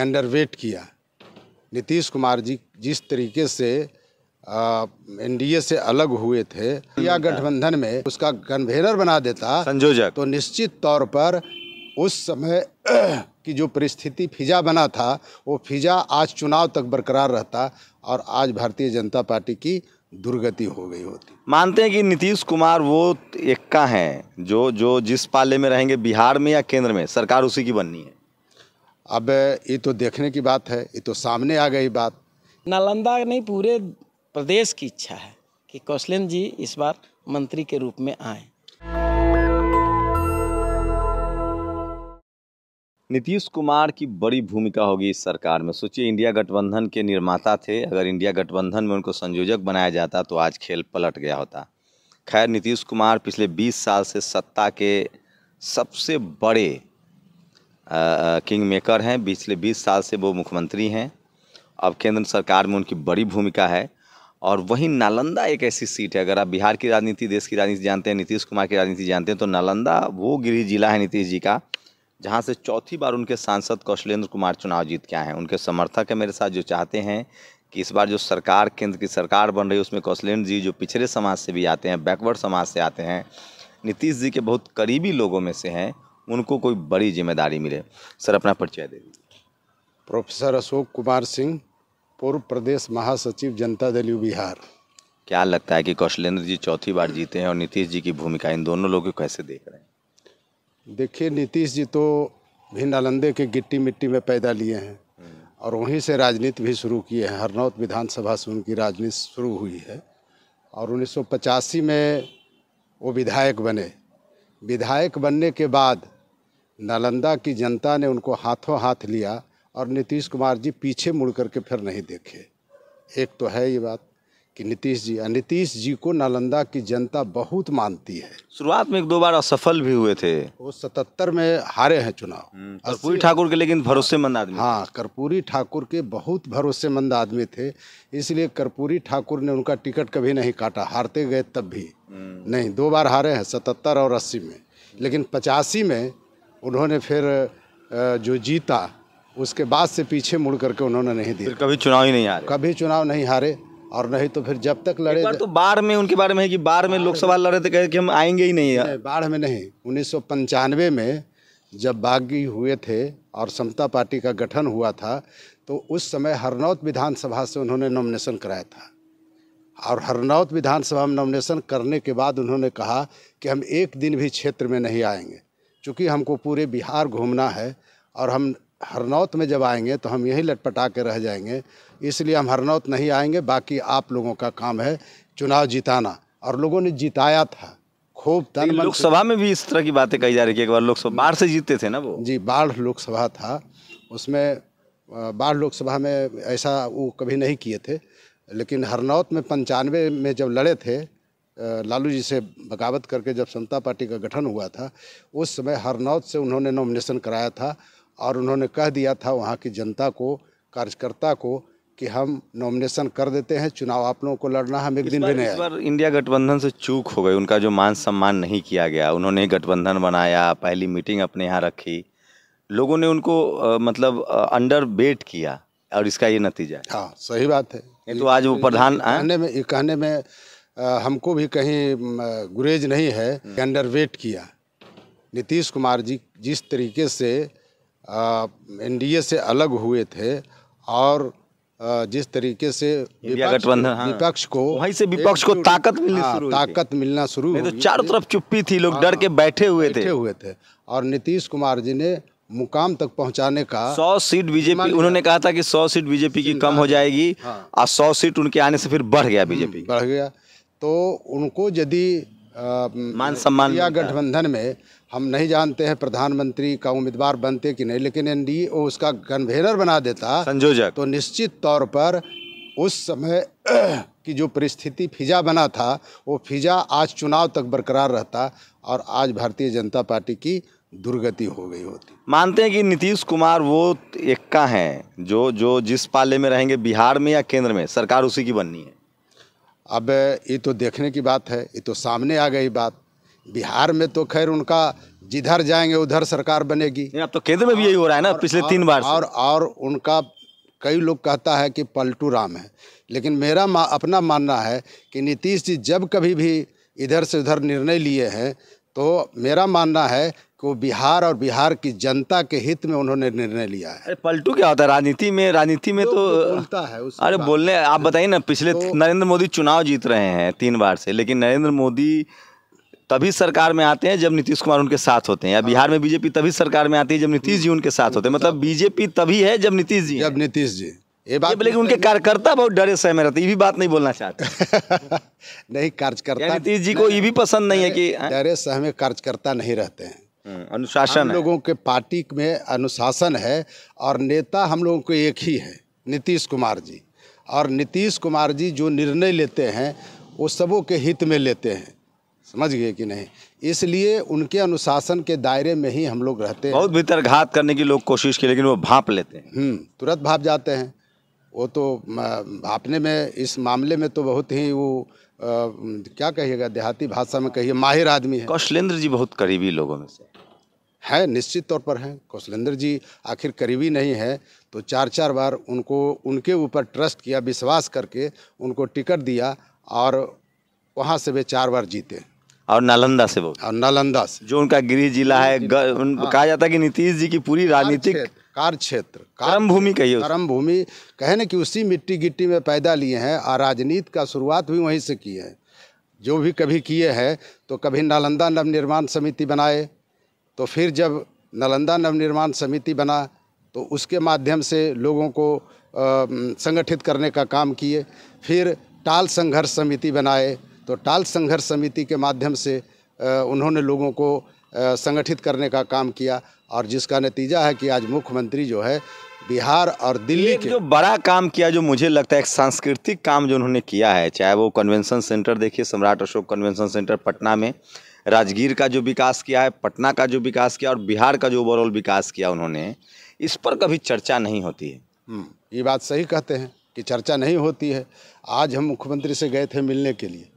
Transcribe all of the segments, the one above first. Underweight किया। नीतीश कुमार जी जिस तरीके से एनडीए से अलग हुए थे, इंडिया गठबंधन में उसका कन्वेनर बना देता संयोजक, तो निश्चित तौर पर उस समय की जो परिस्थिति फिजा बना था वो फिजा आज चुनाव तक बरकरार रहता और आज भारतीय जनता पार्टी की दुर्गति हो गई होती। मानते हैं कि नीतीश कुमार वो एक्का हैं जो जिस पाले में रहेंगे, बिहार में या केंद्र में, सरकार उसी की बननी है। अब ये तो देखने की बात है, ये तो सामने आ गई बात। नालंदा नहीं, पूरे प्रदेश की इच्छा है कि कौशलेंद्र जी इस बार मंत्री के रूप में आए। नीतीश कुमार की बड़ी भूमिका होगी इस सरकार में। सोचिए, इंडिया गठबंधन के निर्माता थे, अगर इंडिया गठबंधन में उनको संयोजक बनाया जाता तो आज खेल पलट गया होता। खैर, नीतीश कुमार पिछले 20 साल से सत्ता के सबसे बड़े किंग मेकर हैं। पिछले 20 साल से वो मुख्यमंत्री हैं। अब केंद्र सरकार में उनकी बड़ी भूमिका है। और वहीं नालंदा एक ऐसी सीट है, अगर आप बिहार की राजनीति, देश की राजनीति जानते हैं, नीतीश कुमार की राजनीति जानते हैं, तो नालंदा वो गृह जिला है नीतीश जी का, जहाँ से चौथी बार उनके सांसद कौशलेंद्र कुमार चुनाव जीत के आए हैं। उनके समर्थक है मेरे साथ, जो चाहते हैं कि इस बार जो सरकार, केंद्र की सरकार बन रही है, उसमें कौशलेंद्र जी, जो पिछड़े समाज से भी आते हैं, बैकवर्ड समाज से आते हैं, नीतीश जी के बहुत करीबी लोगों में से हैं, उनको कोई बड़ी जिम्मेदारी मिले। सर, अपना परिचय दे दीजिए। प्रोफेसर अशोक कुमार सिंह, पूर्व प्रदेश महासचिव, जनता दल यु बिहार। क्या लगता है कि कौशलेंद्र जी चौथी बार जीते हैं और नीतीश जी की भूमिका, इन दोनों लोगों को कैसे देख रहे हैं? देखिए, नीतीश जी तो भी नालंदे के गिट्टी मिट्टी में पैदा लिए हैं और वहीं से राजनीति भी शुरू किए हैं। हरनौत विधानसभा से उनकी राजनीति शुरू हुई है और 1985 में वो विधायक बने। विधायक बनने के बाद नालंदा की जनता ने उनको हाथों हाथ लिया और नीतीश कुमार जी पीछे मुड़ करके फिर नहीं देखे। एक तो है ये बात कि नीतीश जी को नालंदा की जनता बहुत मानती है। शुरुआत में एक दो बार असफल भी हुए थे, वो 77 में हारे हैं चुनाव कर्पूरी ठाकुर के, लेकिन भरोसेमंद आदमी। हाँ, कर्पूरी ठाकुर के बहुत भरोसेमंद आदमी थे, इसलिए कर्पूरी ठाकुर ने उनका टिकट कभी नहीं काटा। हारते गए तब भी नहीं, दो बार हारे हैं, 77 और 80 में। लेकिन 85 में उन्होंने फिर जो जीता उसके बाद से पीछे मुड़ करके उन्होंने नहीं दिया, कभी चुनाव ही नहीं हारे, और नहीं तो फिर जब तक लड़े। एक बार तो बाढ़ में उनके बारे में है कि बाढ़ में लोकसभा लड़े थे, कहे कि हम आएंगे ही नहीं, बाढ़ में नहीं। 1995 में जब बागी हुए थे और समता पार्टी का गठन हुआ था, तो उस समय हरनौत विधानसभा से उन्होंने नॉमिनेशन कराया था और हरनौत विधानसभा में नॉमिनेशन करने के बाद उन्होंने कहा कि हम एक दिन भी क्षेत्र में नहीं आएंगे, चूँकि हमको पूरे बिहार घूमना है और हम हरनौत में जब आएंगे तो हम यही लटपटा के रह जाएंगे, इसलिए हम हरनौत नहीं आएंगे। बाकी आप लोगों का काम है चुनाव जिताना, और लोगों ने जिताया था खूब तन मन। लोकसभा में भी इस तरह की बातें कही जा रही है कि एक बार लोकसभा बाढ़ से जीतते थे ना वो। जी, बाढ़ लोकसभा था, उसमें बाढ़ लोकसभा में ऐसा वो कभी नहीं किए थे। लेकिन हरनौत में 95 में जब लड़े थे, लालू जी से बगावत करके जब समता पार्टी का गठन हुआ था, उस समय हरनौत से उन्होंने नॉमिनेशन कराया था और उन्होंने कह दिया था वहाँ की जनता को, कार्यकर्ता को, कि हम नॉमिनेशन कर देते हैं, चुनाव आप लोगों को लड़ना, हम एक दिन भी नहीं। इस बार इंडिया गठबंधन से चूक हो गई, उनका जो मान सम्मान नहीं किया गया। उन्होंने गठबंधन बनाया, पहली मीटिंग अपने यहाँ रखी, लोगों ने उनको अंडर वेट किया और इसका ये नतीजा है। हाँ, सही बात है। ये तो आज वो प्रधान कहने में हमको भी कहीं गुरेज नहीं है। अंडर वेट किया नीतीश कुमार जी जिस तरीके से एनडीए से अलग हुए थे और जिस तरीके से विपक्ष को ताकत मिलना शुरू हुई, तो चारों तरफ चुप्पी थी, लोग डर के बैठे हुए थे और नीतीश कुमार जी ने मुकाम तक पहुंचाने का 100 सीट बीजेपी, उन्होंने कहा था कि 100 सीट बीजेपी की कम हो जाएगी और 100 सीट उनके आने से फिर बढ़ गया, बीजेपी बढ़ गया। तो उनको यदि मान सम्मान या गठबंधन में, हम नहीं जानते हैं प्रधानमंत्री का उम्मीदवार बनते कि नहीं, लेकिन एनडीए उसका कन्वेनर बना देता संयोजक, तो निश्चित तौर पर उस समय की जो परिस्थिति फिजा बना था वो फिजा आज चुनाव तक बरकरार रहता और आज भारतीय जनता पार्टी की दुर्गति हो गई होती। मानते हैं कि नीतीश कुमार वो एक्का हैं जो जिस पाले में रहेंगे, बिहार में या केंद्र में, सरकार उसी की बननी है। अब ये तो देखने की बात है, ये तो सामने आ गई बात। बिहार में तो खैर उनका जिधर जाएंगे उधर सरकार बनेगी। अब तो केंद्र में भी यही हो रहा है ना पिछले 3 बार से। और उनका कई लोग कहता है कि पलटू राम है, लेकिन मेरा अपना मानना है कि नीतीश जी जब कभी भी इधर से उधर निर्णय लिए हैं तो मेरा मानना है कि वो बिहार और बिहार की जनता के हित में उन्होंने निर्णय लिया है। अरे पलटू क्या होता है राजनीति में तो बोलता है। अरे बोलने आप बताइए ना, पिछले नरेंद्र मोदी चुनाव जीत रहे हैं 3 बार से, लेकिन नरेंद्र मोदी तभी सरकार में आते हैं जब नीतीश कुमार उनके साथ होते हैं, या बिहार में बीजेपी तभी सरकार में आती है जब नीतीश जी उनके साथ होते हैं। मतलब बीजेपी तभी है जब नीतीश जी ये बात, लेकिन उनके कार्यकर्ता बहुत डरे सहमे रहते, ये भी बात नहीं बोलना चाहते। नहीं, कार्यकर्ता नीतीश जी को ये भी पसंद नहीं है कि डरे सहमे कार्यकर्ता नहीं रहते हैं। अनुशासन है लोगों के, पार्टी में अनुशासन है और नेता हम लोगों को एक ही है, नीतीश कुमार जी। और नीतीश कुमार जी जो निर्णय लेते हैं वो सबों के हित में लेते हैं, समझ गए कि नहीं, इसलिए उनके अनुशासन के दायरे में ही हम लोग रहते हैं। बहुत भीतर घात करने की लोग कोशिश की, लेकिन वो भाप लेते हैं, तुरंत भाप जाते हैं। वो तो भापने में इस मामले में तो बहुत ही वो क्या कहिएगा, देहाती भाषा में कहिए माहिर आदमी है। कौशलेंद्र जी बहुत करीबी लोगों में से है, निश्चित तौर पर हैं। कौशलेंद्र जी आखिर करीबी नहीं है तो 4-4 बार उनको, उनके ऊपर ट्रस्ट किया, विश्वास करके उनको टिकट दिया और वहाँ से वे 4 बार जीते। और नालंदा से वो, और नालंदा से जो उनका गृह जिला है, कहा जाता है कि नीतीश जी की पूरी राजनीतिक कार्यक्षेत्र कर्मभूमि कहिए, कर्मभूमि कहे ना कि उसी मिट्टी गिट्टी में पैदा लिए हैं और राजनीति का शुरुआत भी वहीं से की है। जो भी कभी किए हैं तो कभी नालंदा नवनिर्माण समिति बनाए, तो फिर जब नालंदा नवनिर्माण समिति बना तो उसके माध्यम से लोगों को संगठित करने का काम किए। फिर टाल संघर्ष समिति बनाए, तो टाल संघर्ष समिति के माध्यम से उन्होंने लोगों को संगठित करने का काम किया, और जिसका नतीजा है कि आज मुख्यमंत्री जो है बिहार और दिल्ली के, जो बड़ा काम किया, जो मुझे लगता है एक सांस्कृतिक काम जो उन्होंने किया है, चाहे वो कन्वेंशन सेंटर देखिए, सम्राट अशोक कन्वेंशन सेंटर पटना में, राजगीर का जो विकास किया है, पटना का जो विकास किया, और बिहार का जो ओवरऑल विकास किया उन्होंने, इस पर कभी चर्चा नहीं होती है। ये बात सही कहते हैं कि चर्चा नहीं होती है। आज हम मुख्यमंत्री से गए थे मिलने के लिए,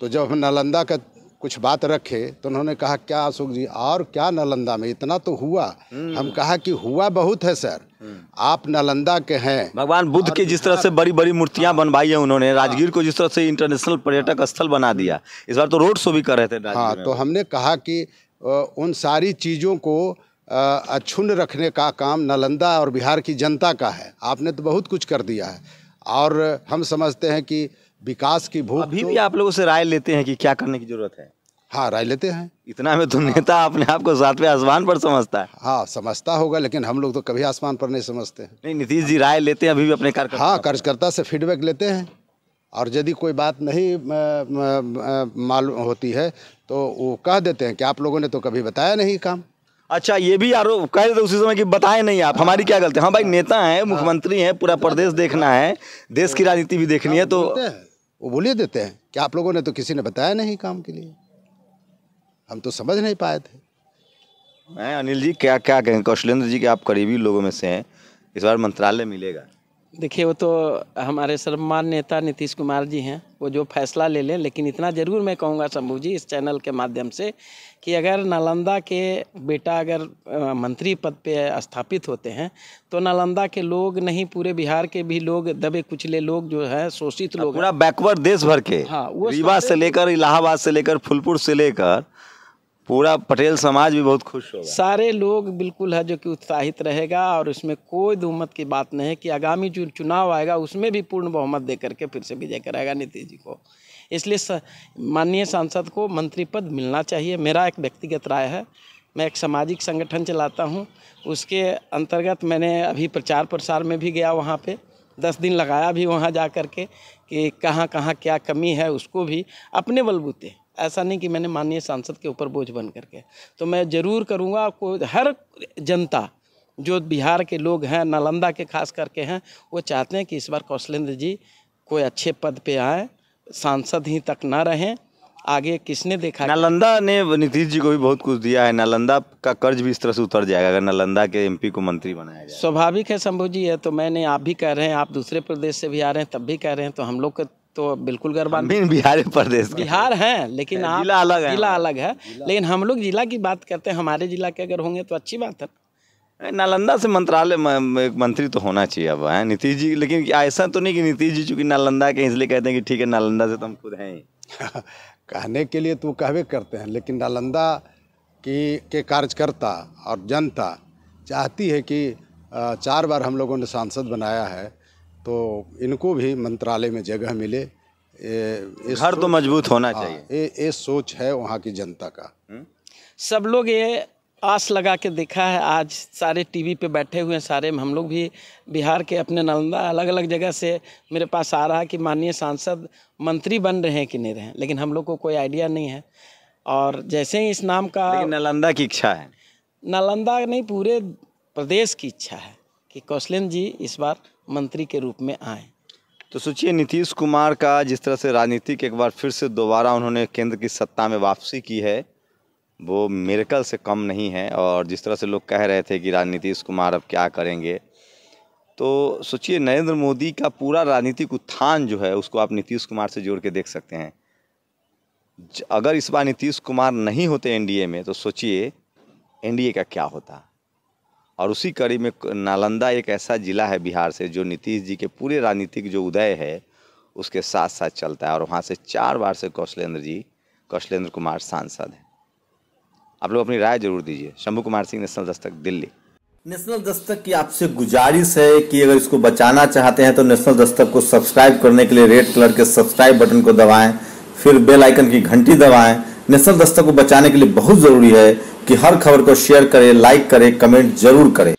तो जब हम नालंदा का कुछ बात रखे तो उन्होंने कहा क्या अशोक जी और क्या नालंदा में इतना तो हुआ। हम कहा कि हुआ बहुत है सर, आप नालंदा के हैं, भगवान बुद्ध की जिस तरह से बड़ी बड़ी मूर्तियां बनवाई है उन्होंने, राजगीर को जिस तरह से इंटरनेशनल पर्यटक स्थल बना दिया, इस बार तो रोड शो भी कर रहे थे। हाँ, तो हमने कहा कि उन सारी चीज़ों को अक्षुण्ण रखने का काम नालंदा और बिहार की जनता का है, आपने तो बहुत कुछ कर दिया है। और हम समझते हैं कि विकास की भूख, अभी भी आप लोगों से राय लेते हैं कि क्या करने की जरूरत है। हाँ, राय लेते हैं, इतना में तो नेता अपने आप को 7वें आसमान पर समझता है। हाँ, समझता होगा, लेकिन हम लोग तो कभी आसमान पर नहीं समझते हैं। नहीं, नीतीश जी राय लेते हैं अभी भी अपने कार्यकर्ता, हाँ, कार्यकर्ता से फीडबैक लेते हैं, और यदि कोई बात नहीं मालूम होती है तो वो कह देते हैं कि आप लोगों ने तो कभी बताया नहीं काम। अच्छा, ये भी आरोप कह रहे थे उसी समय कि बताए नहीं आप, हमारी क्या गलती है। हाँ भाई, नेता हैं, मुख्यमंत्री हैं, पूरा प्रदेश देखना है, देश की राजनीति भी देखनी है, तो वो बोलिए देते हैं कि आप लोगों ने तो किसी ने बताया नहीं काम के लिए, हम तो समझ नहीं पाए थे। मैं अनिल जी क्या क्या कहें, कौशलेंद्र जी के आप करीबी लोगों में से हैं, इस बार मंत्रालय मिलेगा। देखिए, वो तो हमारे सर्वमान्य नेता नीतीश कुमार जी हैं, वो जो फैसला ले लें, लेकिन इतना ज़रूर मैं कहूँगा शंभू जी इस चैनल के माध्यम से कि अगर नालंदा के बेटा अगर मंत्री पद पे स्थापित होते हैं तो नालंदा के लोग नहीं, पूरे बिहार के भी लोग, दबे कुचले लोग जो है, शोषित लोग, पूरा बैकवर्ड देश भर के, हाँ, वो रीवा से लेकर इलाहाबाद से लेकर फुलपुर से लेकर पूरा पटेल समाज भी बहुत खुश होगा। सारे लोग बिल्कुल है जो कि उत्साहित रहेगा, और इसमें कोई दुमत की बात नहीं है कि आगामी जो चुनाव आएगा उसमें भी पूर्ण बहुमत दे करके फिर से विजय कराएगा नीतीश जी को। इसलिए माननीय सांसद को मंत्री पद मिलना चाहिए। मेरा एक व्यक्तिगत राय है, मैं एक सामाजिक संगठन चलाता हूँ, उसके अंतर्गत मैंने अभी प्रचार प्रसार में भी गया, वहाँ पर 10 दिन लगाया भी वहाँ जा कर के कि कहाँ कहाँ क्या कमी है, उसको भी अपने बलबूते, ऐसा नहीं कि मैंने माननीय सांसद के ऊपर बोझ बन करके, तो मैं ज़रूर करूँगा। को हर जनता जो बिहार के लोग हैं, नालंदा के खास करके हैं, वो चाहते हैं कि इस बार कौशलेंद्र जी कोई अच्छे पद पे आए, सांसद ही तक ना रहें। आगे किसने देखा, नालंदा ने नीतीश जी को भी बहुत कुछ दिया है, नालंदा का कर्ज भी इस तरह से उतर जाएगा अगर नालंदा के एमपी को मंत्री बनाया जाए। स्वाभाविक है शंभू जी, है तो मैंने, आप भी कह रहे हैं, आप दूसरे प्रदेश से भी आ रहे हैं, तब भी कह रहे हैं, तो हम लोग तो बिल्कुल गरबान बिहार प्रदेश बिहार हैं, लेकिन आप जिला अलग है, लेकिन हम लोग जिला की बात करते हैं। हमारे जिला के अगर होंगे तो अच्छी बात है। नालंदा से मंत्रालय में एक मंत्री तो होना चाहिए अब, है नीतीश जी। लेकिन ऐसा तो नहीं कि नीतीश जी चूंकि नालंदा के इसलिए कहते हैं कि ठीक है नालंदा से तो हम खुद हैं। कहने के लिए तो कहवे करते हैं, लेकिन नालंदा के कार्यकर्ता और जनता चाहती है कि 4 बार हम लोगों ने सांसद बनाया है तो इनको भी मंत्रालय में जगह मिले। घर तो मजबूत होना चाहिए, ये सोच है वहाँ की जनता का। सब लोग ये आस लगा के देखा है, आज सारे टीवी पे बैठे हुए हैं सारे। हम लोग भी बिहार के अपने नालंदा अलग अलग जगह से मेरे पास आ रहा है कि माननीय सांसद मंत्री बन रहे हैं कि नहीं रहे हैं, लेकिन हम लोग को कोई आइडिया नहीं है। और जैसे ही इस नाम का नालंदा की इच्छा है, नालंदा नहीं पूरे प्रदेश की इच्छा है कि कौशलेंद्र जी इस बार मंत्री के रूप में आए। तो सोचिए नीतीश कुमार का जिस तरह से राजनीतिक एक बार फिर से दोबारा उन्होंने केंद्र की सत्ता में वापसी की है वो मिरेकल से कम नहीं है। और जिस तरह से लोग कह रहे थे कि नीतीश कुमार अब क्या करेंगे, तो सोचिए नरेंद्र मोदी का पूरा राजनीतिक उत्थान जो है उसको आप नीतीश कुमार से जोड़ के देख सकते हैं। अगर इस बार नीतीश कुमार नहीं होते एनडीए में तो सोचिए एनडीए का क्या होता। और उसी कड़ी में नालंदा एक ऐसा ज़िला है बिहार से जो नीतीश जी के पूरे राजनीतिक जो उदय है उसके साथ साथ चलता है। और वहाँ से 4 बार से कौशलेंद्र कुमार सांसद हैं। आप लोग अपनी राय जरूर दीजिए। शंभू कुमार सिंह, नेशनल दस्तक, दिल्ली। नेशनल दस्तक की आपसे गुजारिश है कि अगर इसको बचाना चाहते हैं तो नेशनल दस्तक को सब्सक्राइब करने के लिए रेड कलर के सब्सक्राइब बटन को दबाएं, फिर बेल आइकन की घंटी दबाएं। नेशनल दस्तक को बचाने के लिए बहुत जरूरी है कि हर खबर को शेयर करें, लाइक करें, कमेंट जरूर करें।